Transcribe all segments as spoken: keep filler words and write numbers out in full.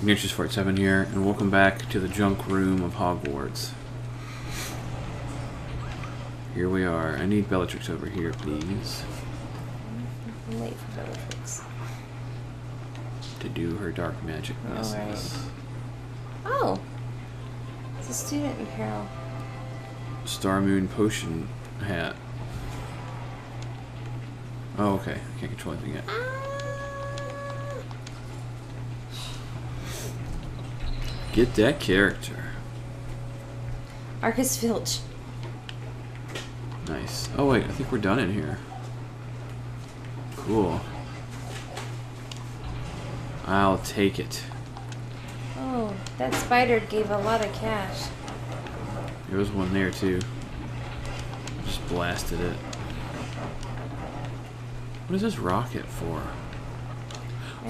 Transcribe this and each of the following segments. Ignatius forty-seven here, and welcome back to the junk room of Hogwarts. Here we are. I need Bellatrix over here, please. I'm late for Bellatrix. To do her dark magic messes. Right. Oh! It's a student in peril. Star Moon Potion Hat. Oh, okay. I can't control anything yet. Get that character. Arcus Filch. Nice. Oh wait, I think we're done in here. Cool. I'll take it. Oh, that spider gave a lot of cash. There was one there too. Just blasted it. What is this rocket for?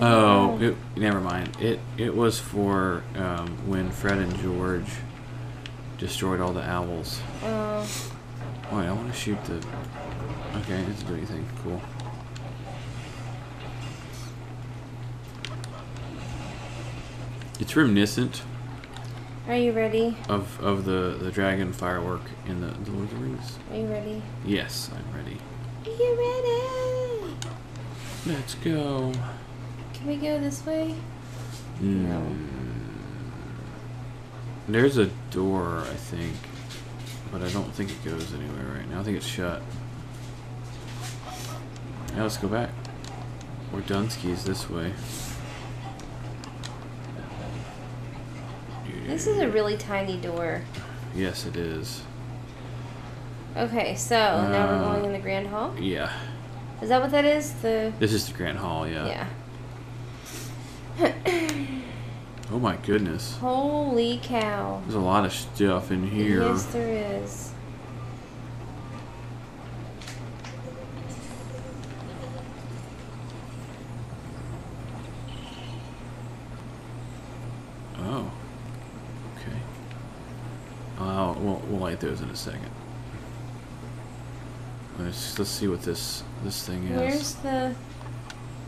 Oh, it, never mind. It it was for um, when Fred and George destroyed all the owls. Oh. Wait, I want to shoot the... Okay, it doesn't do anything. Cool. It's reminiscent. Are you ready? Of of the, the dragon firework in the, the Lord of the Rings. Are you ready? Yes, I'm ready. Are you ready? Let's go. Can we go this way? No. There's a door, I think. But I don't think it goes anywhere right now. I think it's shut. Now let's go back. We're Dunsky's this way. This is a really tiny door. Yes, it is. Okay, so uh, now we're going in the Grand Hall? Yeah. Is that what that is? The This is the Grand Hall, yeah. Yeah. Oh my goodness. Holy cow. There's a lot of stuff in here. Yes, there is. Oh. Okay. Uh, we'll, we'll light those in a second. Let's, let's see what this, this thing is. Where's the...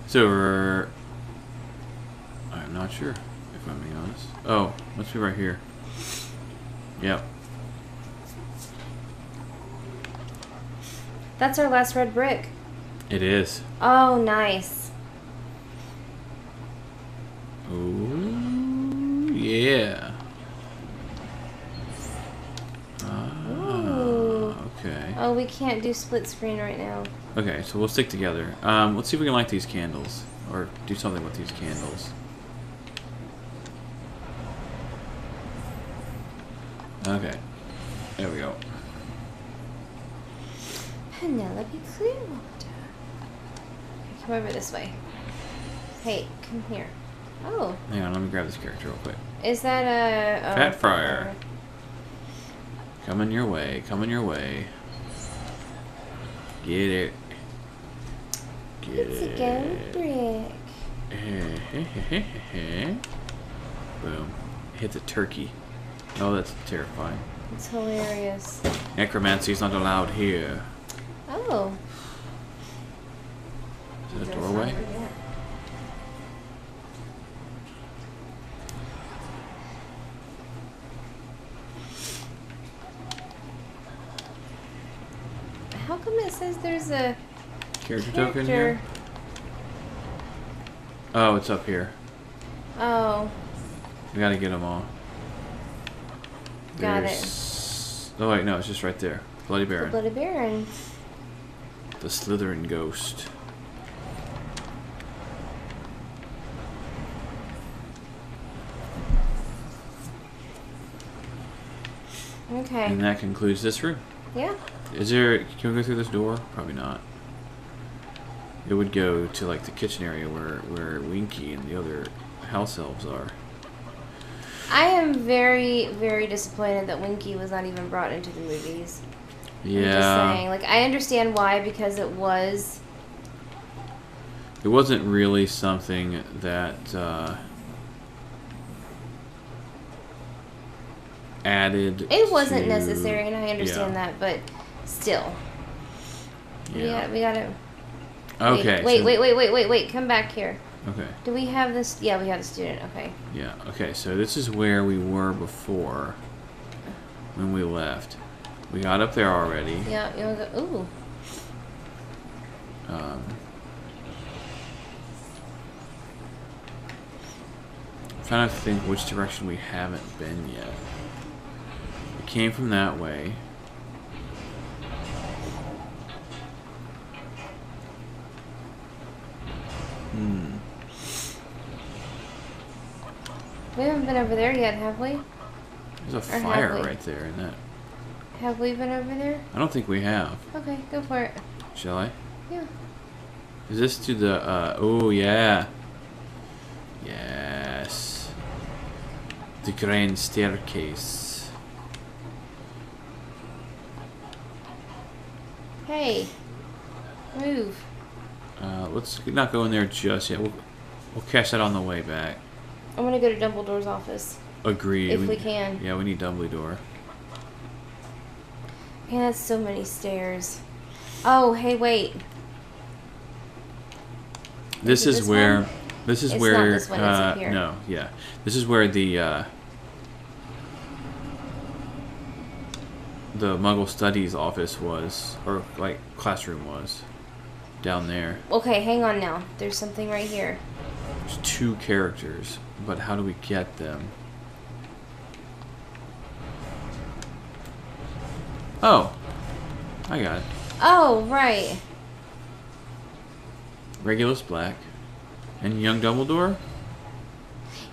It's over... I'm not sure, if I'm being honest. Oh, must be right here. Yep. That's our last red brick. It is. Oh, nice. Oh, yeah. Uh, okay. Oh, we can't do split screen right now. Okay, so we'll stick together. Um, let's see if we can light these candles, or do something with these candles. Okay, there we go. Penelope Clearwater. Come over this way. Hey, come here. Oh. Hang on, let me grab this character real quick. Is that a... Oh, Fat Friar. Coming your way, coming your way. Get it. Get it's it. It's a gold brick. Boom. Hit the turkey. Oh, that's terrifying. It's hilarious. Necromancy's not allowed here. Oh. Is it a doorway? How come it says there's a character, character token here? Oh, it's up here. Oh. We gotta get them all. Got There's... it. Oh wait, no, it's just right there. Bloody Baron. The Bloody Baron. The Slytherin ghost. Okay. And that concludes this room. Yeah. Is there? Can we go through this door? Probably not. It would go to like the kitchen area where where Winky and the other house elves are. I am very, very disappointed that Winky was not even brought into the movies. Yeah. I'm just saying. Like, I understand why, because it was... It wasn't really something that uh, added It wasn't to... necessary, and I understand yeah. that, but still. Yeah. We got, we got to... Okay. Wait, so... wait, wait, wait, wait, wait. Come back here. Okay. Do we have this? Yeah, we have the student. Okay. Yeah. Okay, so this is where we were before when we left. We got up there already. Yeah. You know, ooh. Um, I'm trying to think which direction we haven't been yet. We came from that way. Hmm. We haven't been over there yet, have we? There's a or fire right there, isn't it? Have we been over there? I don't think we have. Okay, go for it. Shall I? Yeah. Is this to the, uh, oh yeah. Yes. The grand staircase. Hey. Move. Uh, let's not go in there just yet. We'll, we'll catch that on the way back. I'm gonna go to Dumbledore's office. Agreed. If we, we can. Yeah, we need Dumbledore. Man, that's so many stairs. Oh, hey, wait. This is, is this where. One? This is it's where. Not this one, uh, it's up here. No, yeah. This is where the. Uh, the Muggle Studies office was, or like classroom was, down there. Okay, hang on now. There's something right here. There's two characters, but how do we get them? Oh, I got it. Oh, right. Regulus Black and young Dumbledore?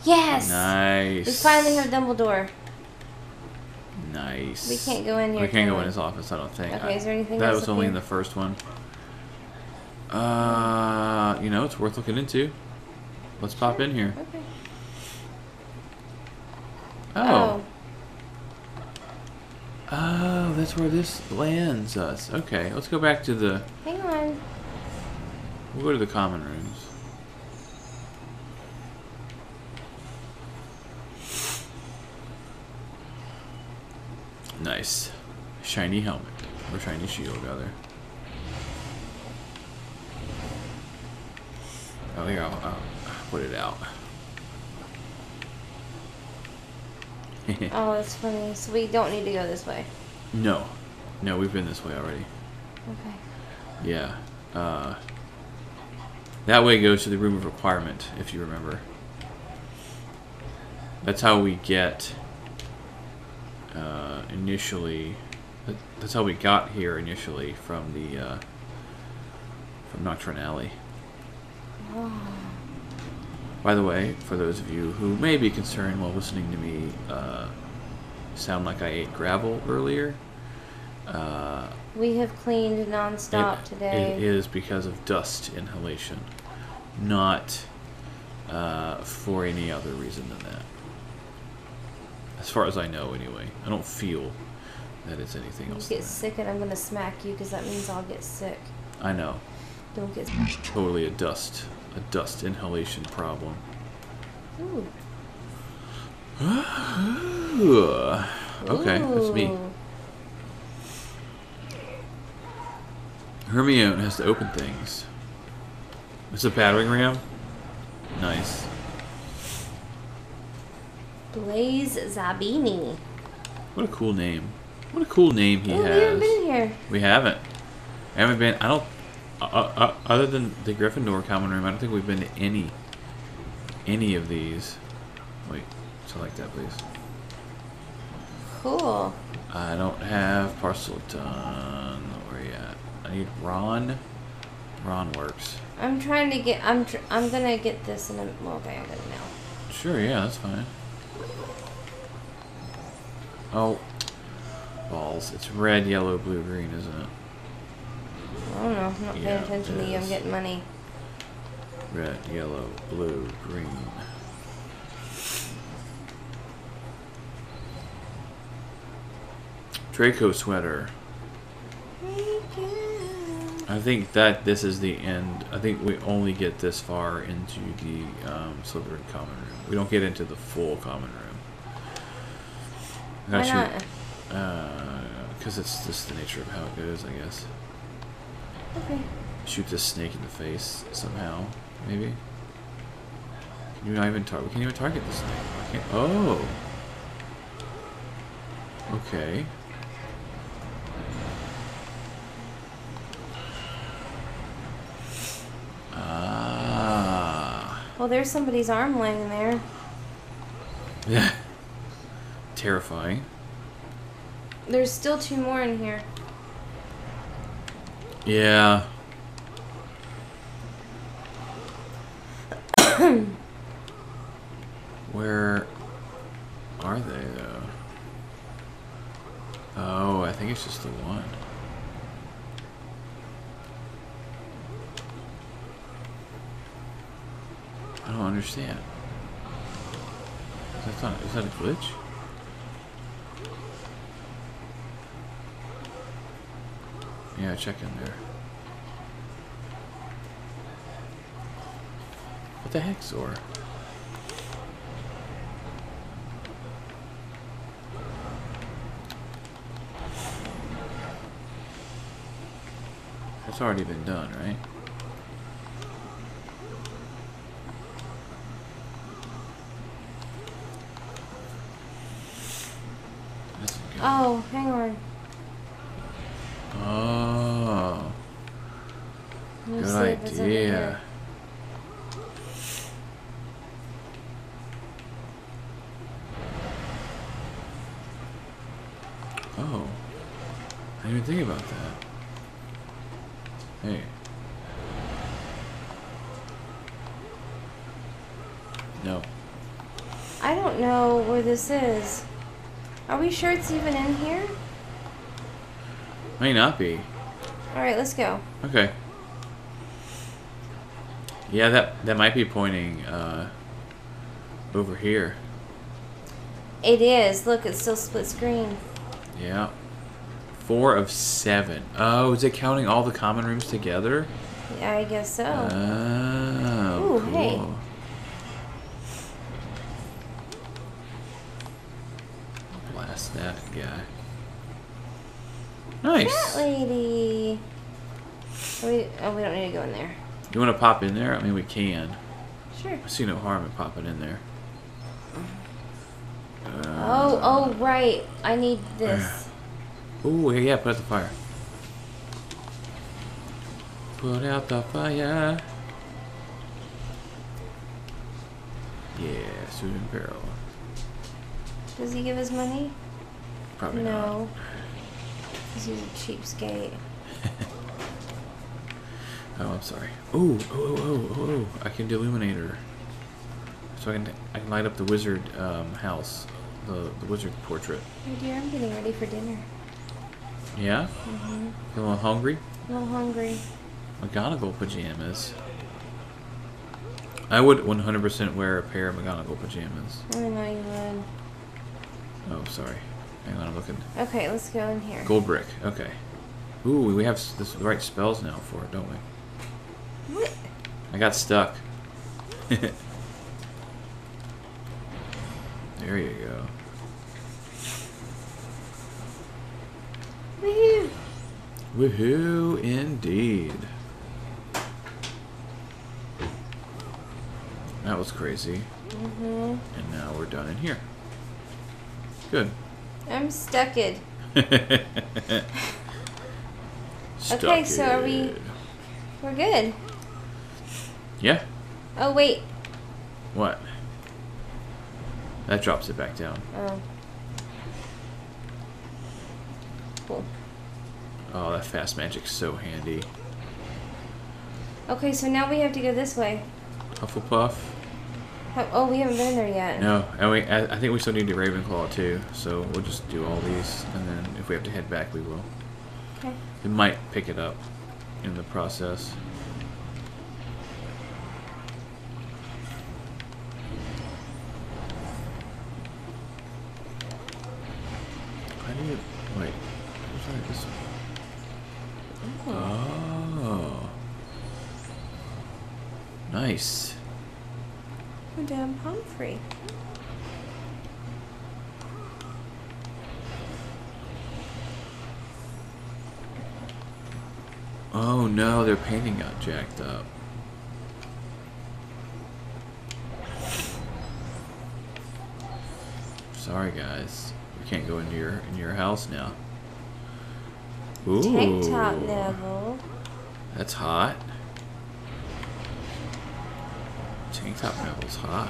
Yes! Nice. We finally have Dumbledore. Nice. We can't go in here. We can't can go we? in his office, I don't think. Okay, I, is there anything that else? That was only here? in the first one. Uh, you know, it's worth looking into. Let's sure. pop in here. Okay. Oh. oh. Oh, that's where this lands us. Okay, let's go back to the... Hang on. We'll go to the common rooms. Nice. Shiny helmet. Or shiny shield, rather. Oh, here, I'll, I'll put it out. Oh, that's funny. So we don't need to go this way. No. No, we've been this way already. Okay. Yeah. Uh, that way goes to the room of requirement, if you remember. That's how we get... Uh, initially... That's how we got here initially from the... Uh, from Nocturne Alley. Oh. By the way, for those of you who may be concerned while listening to me uh, sound like I ate gravel earlier, uh, we have cleaned non-stop today. It is because of dust inhalation, not uh, for any other reason than that. As far as I know, anyway. I don't feel that it's anything else. You get sick and I'm going to smack you because that means I'll get sick. I know. Don't get sick. Totally a dust. A dust inhalation problem. Ooh. Okay, Ooh. that's me. Hermione has to open things. It's a battering ram? Nice. Blaise Zabini. What a cool name. What a cool name he Ooh, has. We haven't been here. We haven't. I haven't been. I don't. Uh, uh, other than the Gryffindor common room, I don't think we've been to any any of these. Wait, select that, please. Cool. I don't have Parseltongue. Where are you at? I need Ron. Ron works. I'm trying to get. I'm. Tr I'm gonna get this in a. Well, okay, I got it now. Sure. Yeah, that's fine. Oh, balls! It's red, yellow, blue, green, isn't it? I don't know. I'm not yeah, paying attention to you. I'm getting money. Red, yellow, blue, green. Draco sweater. I think that this is the end. I think we only get this far into the um, Slytherin common room. We don't get into the full common room. Actually, why not? Uh, because it's just the nature of how it goes, I guess. Okay. Shoot this snake in the face somehow, maybe. Can you not even target? We can't even target this thing. Okay. Oh. Okay. Ah. Well, there's somebody's arm laying there. Yeah. Terrifying. There's still two more in here. Yeah. Where are they, though? Oh, I think it's just the one. I don't understand. Is that, not, is that a glitch? Yeah, check in there. What the heck, Zora? That's already been done, right? Oh, hang on. Oh. Good idea. Oh. I didn't even think about that. Hey. No. I don't know where this is. Are we sure it's even in here? May not be. Alright, let's go. Okay. Yeah, that that might be pointing uh, over here. It is. Look, it's still split screen. Yeah. Four of seven. Oh, is it counting all the common rooms together? Yeah, I guess so. Oh, ooh, cool. Hey. Blast that guy. Nice. That lady. We, oh, we don't need to go in there. You want to pop in there? I mean, we can. Sure. I see no harm in popping in there. Uh, oh, oh, right. I need this. Ooh, yeah, put out the fire. Put out the fire. Yeah, suit and barrel. Does he give his money? Probably no. not. No. Because he's a cheapskate. Oh, I'm sorry. Ooh, oh, oh, oh, oh. I can deilluminate her. So I can, I can light up the wizard um, house. The, the wizard portrait. Oh dear, I'm getting ready for dinner. Yeah? Mm-hmm. You a little hungry? A little hungry. McGonagall pajamas. I would one hundred percent wear a pair of McGonagall pajamas. I know you would. Oh, sorry. Hang on, I'm looking. Okay, let's go in here. Gold brick, okay. Ooh, we have the right spells now for it, don't we? What? I got stuck. There you go. Woohoo! Woohoo indeed. That was crazy. Mm-hmm. And now we're done in here. Good. I'm stucked. Stuck okay, so are we... We're good. Yeah. Oh, wait. What? That drops it back down. Oh. Cool. Oh, that fast magic's so handy. Okay, so now we have to go this way. Hufflepuff. Oh, we haven't been there yet. No, and we, I, I think we still need to Ravenclaw too, so we'll just do all these, and then if we have to head back, we will. Okay. We might pick it up in the process. I didn't... Wait. I'm sorry, this one. Oh. Nice. Madame Pomfrey. Oh no, their painting got jacked up. Sorry guys, we can't go into your in your house now. Ooh, tank top Neville. That's hot. Tank top Neville's hot.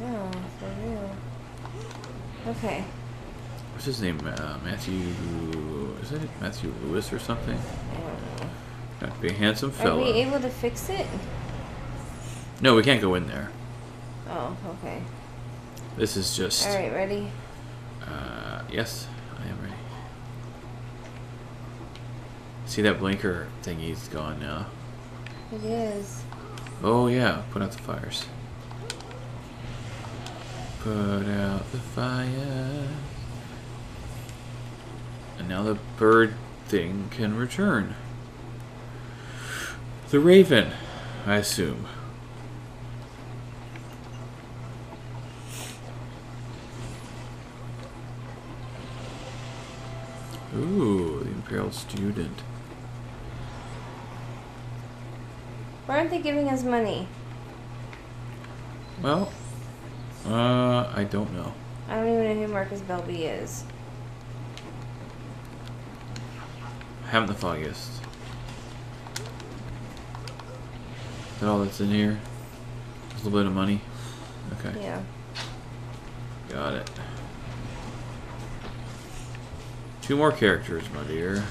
Yeah, for real. Okay. What's his name? Uh, Matthew. Is that Matthew Lewis or something? I don't know. That'd be a handsome fella. Are we able to fix it? No, we can't go in there. Oh, okay. This is just. All right, ready? Uh, yes, I am ready. See that blinker thingy's gone now. It is. Oh yeah, put out the fires. Put out the fire. And now the bird thing can return. The raven, I assume. Ooh, the Imperial Student. Why aren't they giving us money? Well, uh, I don't know. I don't even know who Marcus Bellby is. I haven't the foggiest. Is that all that's in here? Just a little bit of money? Okay. Yeah. Got it. Two more characters, my dear.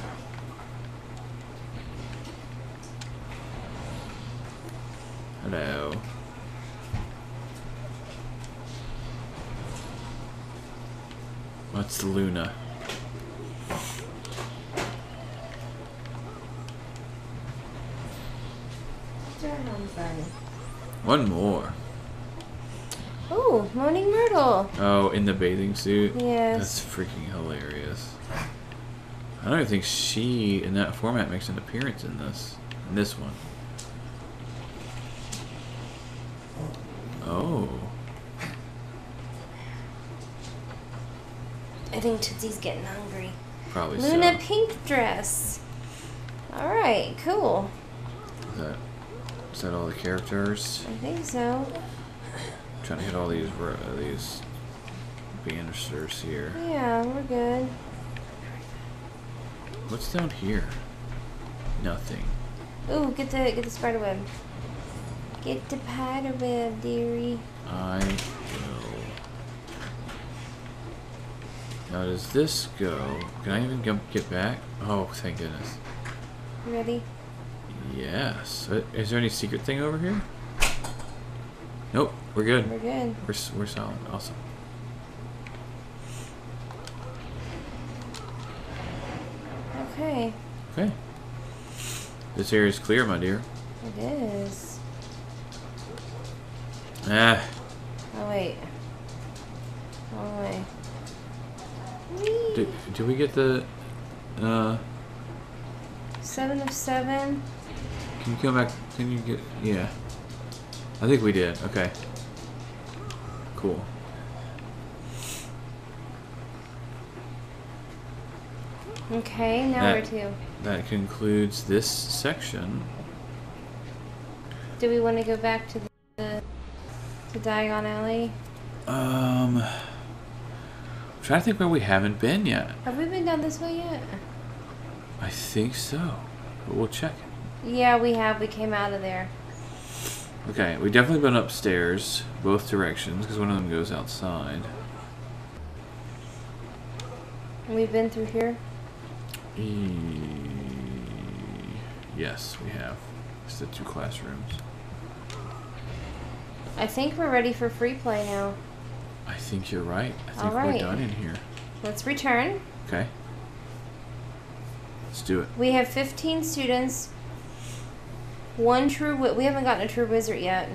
Hello. What's Luna? One more. Oh, Moaning Myrtle. Oh, in the bathing suit? Yes. That's freaking hilarious. I don't even think she, in that format, makes an appearance in this. In this one. Oh. I think Tootsie's getting hungry. Probably Luna so. Luna pink dress. Alright, cool. Is that, is that all the characters? I think so. I'm trying to hit all these, uh, these banisters here. Yeah, we're good. What's down here? Nothing. Ooh, get the get the spider web. Get the spider web, dearie. I will. Now does this go? Can I even go, get back? Oh, thank goodness. You ready? Yes. Is there any secret thing over here? Nope. We're good. We're good. We're we're solid. Awesome. Okay. Okay. This area is clear, my dear. It is. Ah. Oh wait. Oh wait. Whee. Do do we get the uh seven of seven? Can you come back? Can you get? Yeah. I think we did. Okay. Cool. Okay, now that, we're two. That concludes this section. Do we want to go back to the to Diagon Alley? Um, I'm trying to think where we haven't been yet. Have we been down this way yet? I think so, but we'll check. Yeah, we have. We came out of there. Okay, we've definitely been upstairs, both directions, because one of them goes outside. And we've been through here. Yes, we have. It's the two classrooms. I think we're ready for free play now. I think you're right. I think All right. we're done in here. Let's return. Okay. Let's do it. We have fifteen students. One true... We haven't gotten a true wizard yet.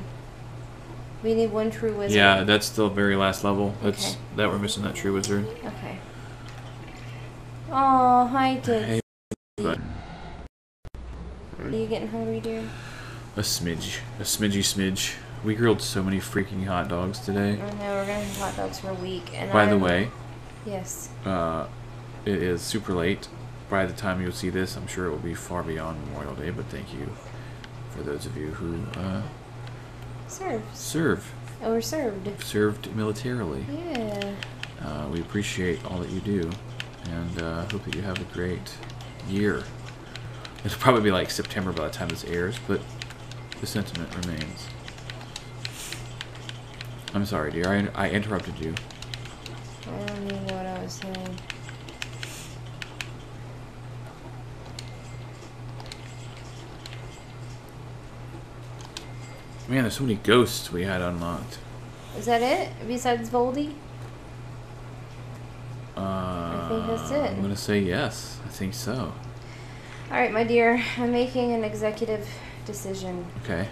We need one true wizard. Yeah, that's the very last level. That's okay. That we're missing that true wizard. Okay. Oh, hi, Dixie. Hey, are you getting hungry, dear? A smidge. A smidgy smidge. We grilled so many freaking hot dogs today. I know, we're gonna have hot dogs for a week. And By I'm... the way... Yes. Uh, it is super late. By the time you'll see this, I'm sure it will be far beyond Memorial Day, but thank you for those of you who, uh... Serve. Serve. Oh, we're served. Served militarily. Yeah. Uh, we appreciate all that you do, and uh, hope that you have a great year. It'll probably be like September by the time this airs, but the sentiment remains. I'm sorry, dear. I, I interrupted you. I don't even know what I was saying. Man, there's so many ghosts we had unlocked. Is that it? Besides Voldy? Uh, I think that's it. I'm going to say yes. I think so. Alright, my dear. I'm making an executive decision. Okay.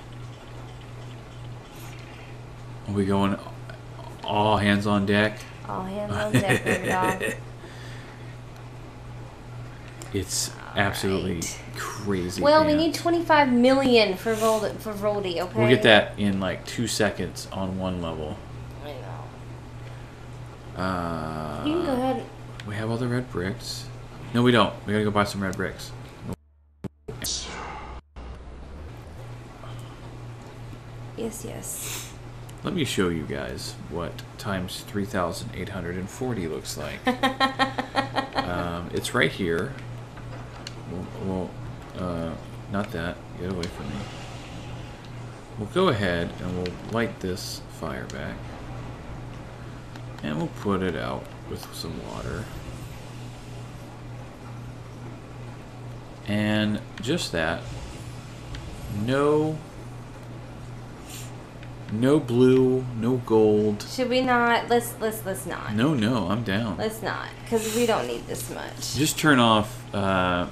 Are we going all hands on deck? All hands on deck, baby doll. It's all absolutely right. Crazy. Well, we need twenty-five million for Vold for Voldy, okay? We'll get that in like two seconds on one level. I know. Uh, you can go ahead. We have all the red bricks. No, we don't. We gotta go buy some red bricks. Yes, yes. Let me show you guys what times three thousand eight hundred forty looks like. um, it's right here. Well, well uh, not that. Get away from me. We'll go ahead and we'll light this fire back. And we'll put it out with some water. And just that. No... No blue, no gold. Should we not? Let's let's let's not. No, no, I'm down. Let's not, because we don't need this much. Just turn off. Uh,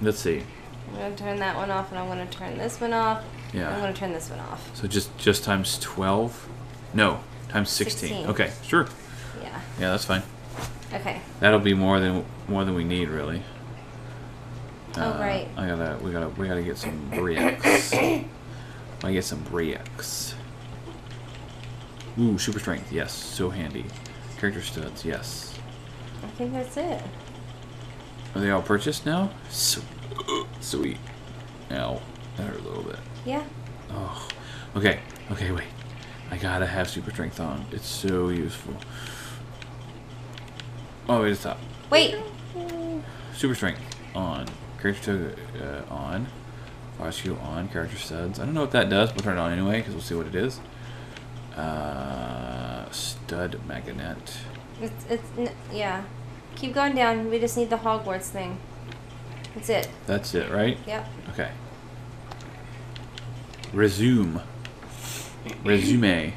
let's see. I'm gonna turn that one off, and I'm gonna turn this one off. Yeah. I'm gonna turn this one off. So just just times twelve? No, times sixteen. sixteen. Okay, sure. Yeah. Yeah, that's fine. Okay. That'll be more than more than we need, really. Oh uh, right. I gotta we gotta we gotta get some bricks. I get some bricks. Ooh, super strength, yes, so handy. Character studs, yes. I think that's it. Are they all purchased now? So, uh, sweet. Ow, that hurt a little bit. Yeah. Oh, okay, okay, wait. I gotta have super strength on. It's so useful. Oh, wait, stop. Wait. Super strength on. Character to, uh, on. Fire skill on. Character studs. I don't know what that does, but turn it on anyway, because we'll see what it is. Uh, stud magnet. It's, it's, n yeah. Keep going down. We just need the Hogwarts thing. That's it. That's it, right? Yep. Okay. Resume. Resume.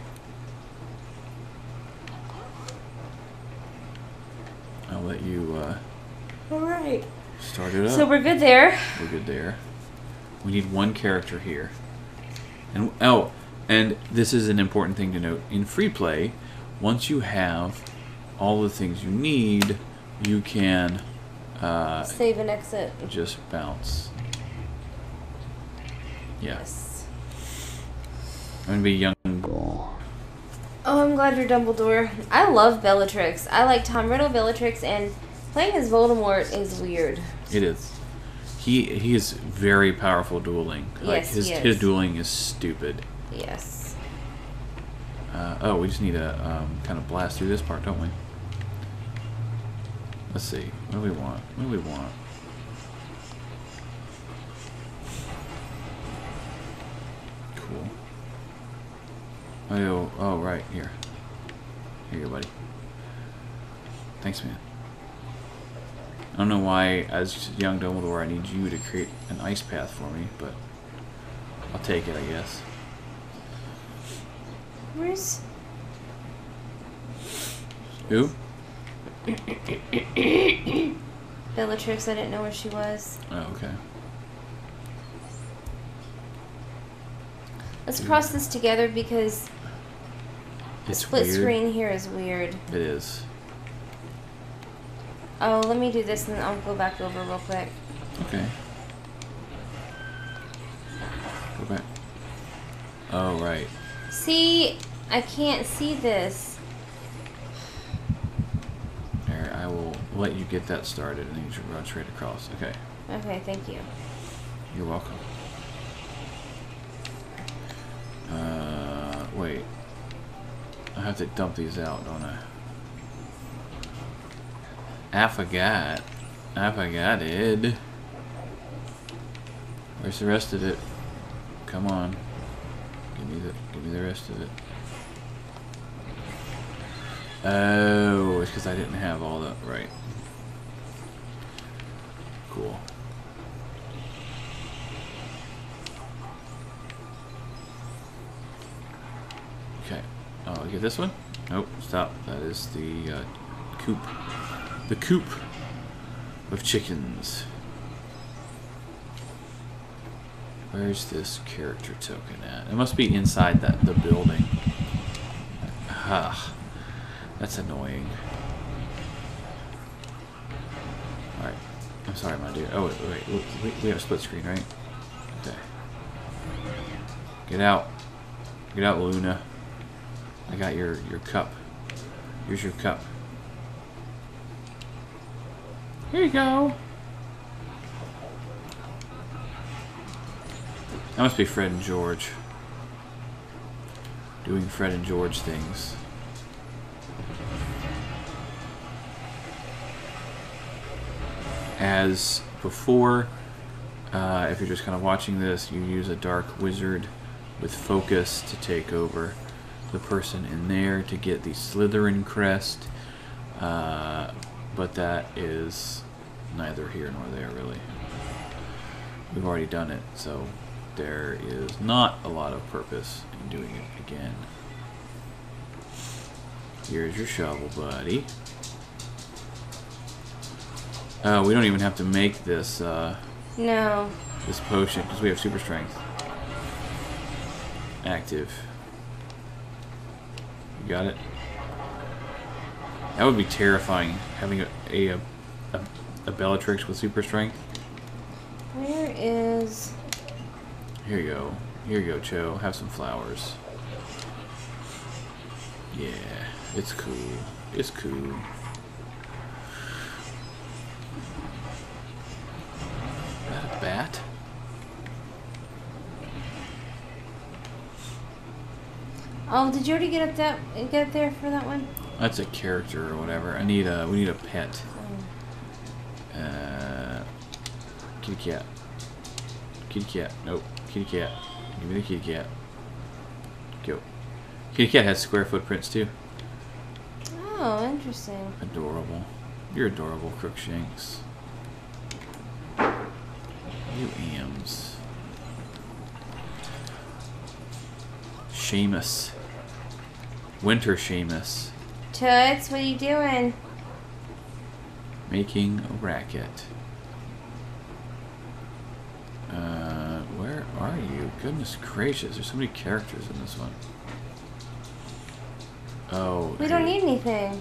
I'll let you, uh... Alright. Start it up. So we're good there. We're good there. We need one character here. And, oh... And this is an important thing to note. In free play, once you have all the things you need, you can uh, save and exit. Just bounce. Yeah. Yes. I'm gonna be young. Oh, I'm glad you're Dumbledore. I love Bellatrix. I like Tom Riddle, Bellatrix, and playing as Voldemort is weird. It is. He he is very powerful dueling. Like yes, his he is. his dueling is stupid. Yes. Uh, oh, we just need to um, kind of blast through this part, don't we? Let's see. What do we want? What do we want? Cool. Oh, oh, right here. Here you go, buddy. Thanks, man. I don't know why, as young Dumbledore, I need you to create an ice path for me, but I'll take it, I guess. Where's... Who? Bellatrix, I didn't know where she was. Oh, okay. Let's Dude. cross this together because it's the split weird. screen here is weird. It is. Oh, let me do this and I'll go back over real quick. Okay. Go back. Oh, right. See, I can't see this. There, I will let you get that started and then you should run straight across. Okay. Okay, thank you. You're welcome. Uh, wait. I have to dump these out, don't I? I forgot. I forgot it. Where's the rest of it? Come on. Give me the, give me the rest of it. Oh, it's because I didn't have all that right. Cool. Okay. Oh, get this one? Nope, stop. That is the uh, coop. The coop of chickens. Where's this character token at? It must be inside that the building. Ah, that's annoying. Alright. I'm sorry, my dude. Oh, wait, wait, wait, wait. We have a split screen, right? Okay. Get out. Get out, Luna. I got your, your cup. Here's your cup. Here you go. That must be Fred and George. Doing Fred and George things. As before, uh, if you're just kind of watching this, you use a dark wizard with focus to take over the person in there to get the Slytherin crest. Uh, But that is neither here nor there, really. We've already done it, so there is not a lot of purpose in doing it again. Here's your shovel, buddy. Oh, we don't even have to make this, uh... No. This potion, because we have super strength. Active. You got it? That would be terrifying, having a a, a, a Bellatrix with super strength. Where is... Here you go. Here you go, Cho. Have some flowers. Yeah, it's cool. It's cool. Is that a bat? Oh, did you already get up that get up there for that one? That's a character or whatever. I need a. We need a pet. Uh, kitty cat. Kitty cat. Nope. Kitty cat. Give me the kitty cat. Go. Kitty cat has square footprints too. Oh, interesting. Adorable. You're adorable, Crookshanks. You ams. Seamus. Winter Seamus. Toots, what are you doing? Making a racket. Uh, where are you? Goodness gracious, there's so many characters in this one. Oh. We don't need anything.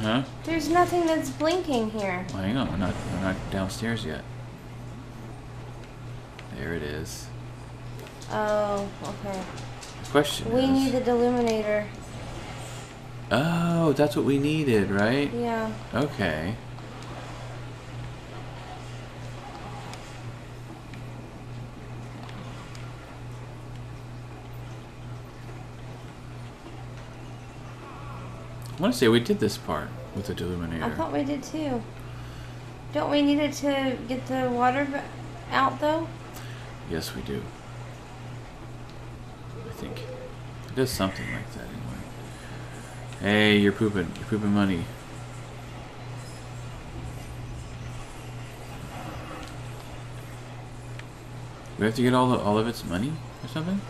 Huh? There's nothing that's blinking here. Well, hang on, we're not, we're not downstairs yet. There it is. Oh, okay. The question we is... We need the deluminator. Oh, that's what we needed, right? Yeah. Okay. I want to say we did this part with the deluminator. I thought we did too. Don't we need it to get the water out, though? Yes, we do. I think it does something like that anyway. Hey, you're pooping. You're pooping money. We have to get all the, all of its money or something?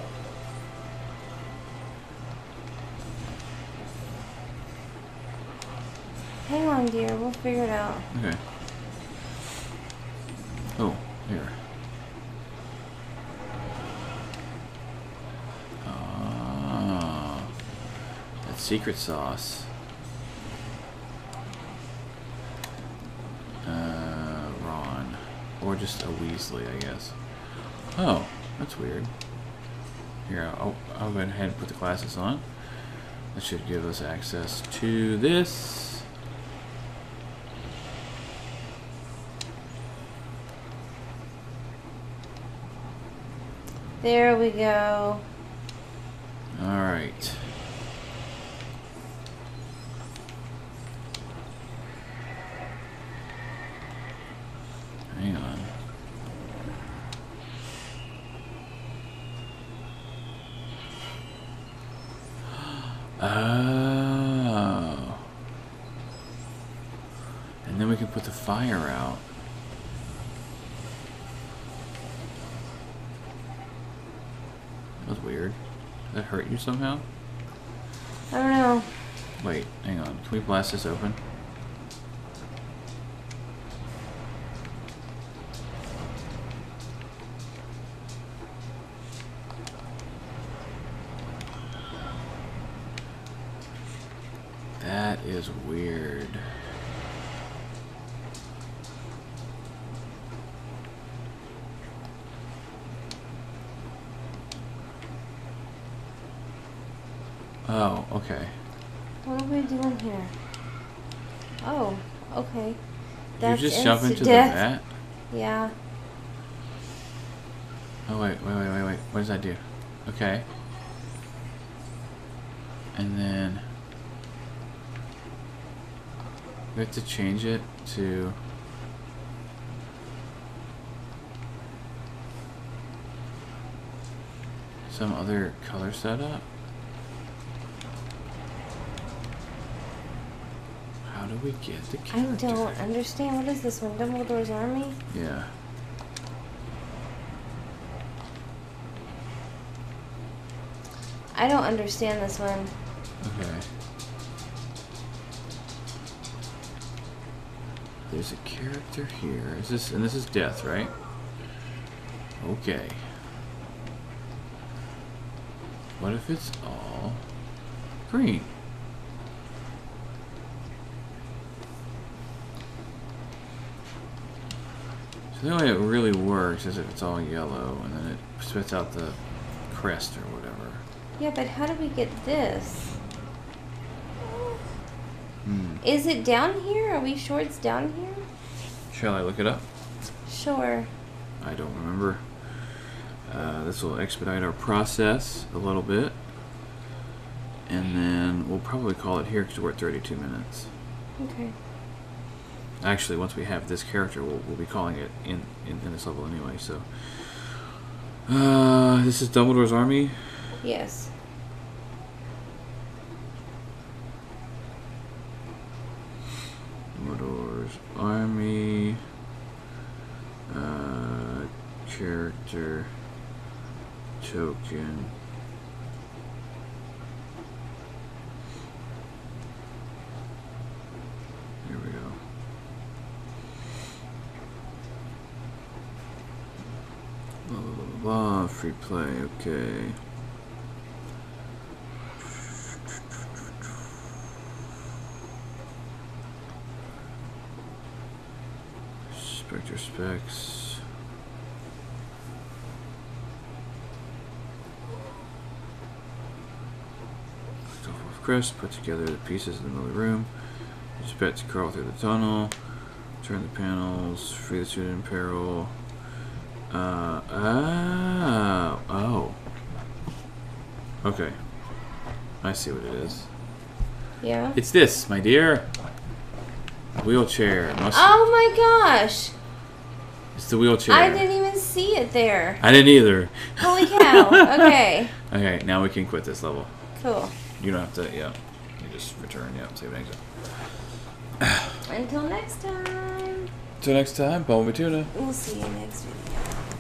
Hang on, dear. We'll figure it out. Okay. Oh, here. Secret sauce. Uh, Ron. Or just a Weasley, I guess. Oh, that's weird. Here, I'll, I'll go ahead and put the glasses on. That should give us access to this. There we go. Alright. Oh. And then we can put the fire out. That was weird. Did that hurt you somehow? I don't know. Wait, hang on. Can we blast this open? That is weird. Oh, okay. What are we doing here? Oh, okay. That's you just jump into the vat? Yeah. Oh, wait, wait, wait, wait, wait. What does that do? Okay. And then... we have to change it to... some other color setup? How do we get the character? I don't understand. What is this one? Dumbledore's Army? Yeah. I don't understand this one. Okay. There's a character here. Is this, and this is Death, right? Okay. What if it's all green? The only way it really works is if it's all yellow and then it spits out the crest or whatever. Yeah, but how do we get this? Hmm. Is it down here? Are we sure it's down here? Shall I look it up? Sure. I don't remember. Uh, this will expedite our process a little bit. And then we'll probably call it here because we're at thirty-two minutes. Okay. Actually, once we have this character, we'll, we'll be calling it in, in, in this level anyway, so... Uh, this is Dumbledore's Army? Yes. Dumbledore's Army... Uh, character... token... free play, okay. Spectre specs. Stuff off crest, put together the pieces in the middle of the room. Expect to crawl through the tunnel. Turn the panels, free the student in peril. Uh, ah, oh. Okay. I see what it is. Yeah? It's this, my dear. Wheelchair. Must oh my gosh! It's the wheelchair. I didn't even see it there. I didn't either. Holy cow. Okay. Okay, now we can quit this level. Cool. You don't have to, yeah. You just return, yeah, save and exit. Until next time. Until next time, bon appetit. We'll see you next week.